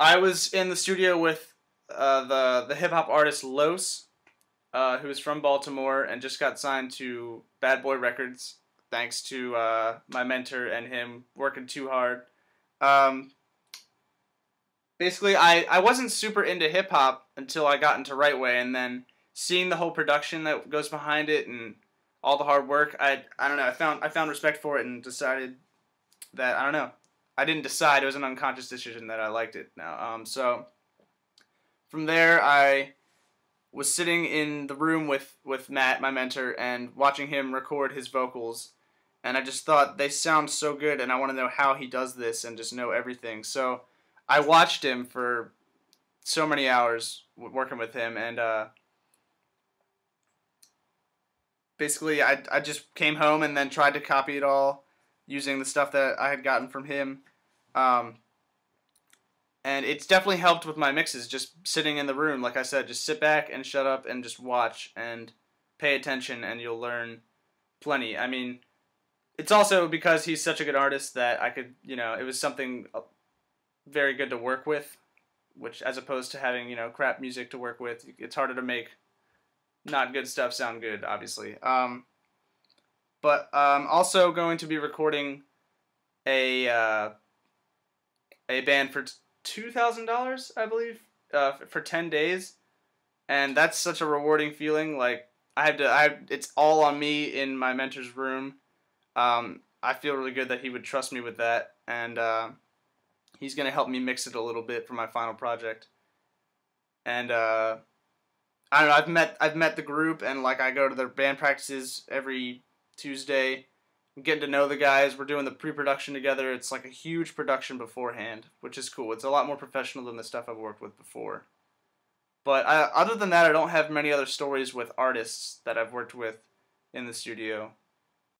I was in the studio with the hip-hop artist Los, who is from Baltimore and just got signed to Bad Boy Records, thanks to my mentor and him working too hard. Basically, I wasn't super into hip-hop until I got into Right Way, and then seeing the whole production that goes behind it and all the hard work, I don't know, I found respect for it and decided that, I don't know, I didn't decide, it was an unconscious decision that I liked it now. So from there, I was sitting in the room with Matt, my mentor, and watching him record his vocals, and I just thought, they sound so good, and I want to know how he does this and just know everything. So I watched him for so many hours working with him, and basically I just came home and then tried to copy it all using the stuff that I had gotten from him. And it's definitely helped with my mixes, just sitting in the room. Like I said, just sit back and shut up and just watch and pay attention, and you'll learn plenty. I mean, it's also because he's such a good artist that I could, you know, it was something very good to work with, which as opposed to having, you know, crap music to work with, it's harder to make not good stuff sound good, obviously. But I'm also going to be recording a band for $2,000, I believe, for 10 days, and that's such a rewarding feeling. Like, it's all on me in my mentor's room. I feel really good that he would trust me with that, and he's gonna help me mix it a little bit for my final project. And I don't know, I've met the group, and like, I go to their band practices every Tuesday. I'm getting to know the guys. We're doing the pre-production together. It's like a huge production beforehand, which is cool. It's a lot more professional than the stuff I've worked with before. But other than that, I don't have many other stories with artists that I've worked with in the studio.